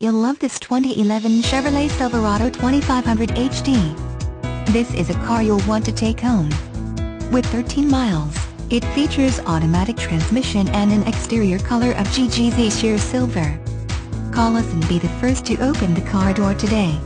You'll love this 2011 Chevrolet Silverado 2500 HD. This is a car you'll want to take home. With 13 miles, it features automatic transmission and an exterior color of GGZ Sheer Silver. Call us and be the first to open the car door today.